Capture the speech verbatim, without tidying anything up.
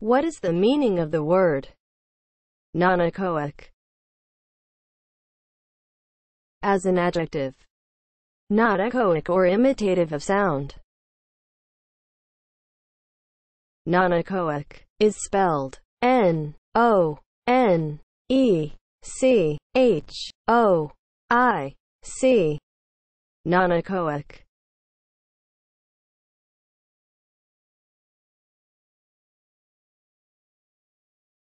What is the meaning of the word nonechoic? As an adjective, not echoic or imitative of sound. Nonechoic is spelled N O N E C H O I C. Nonechoic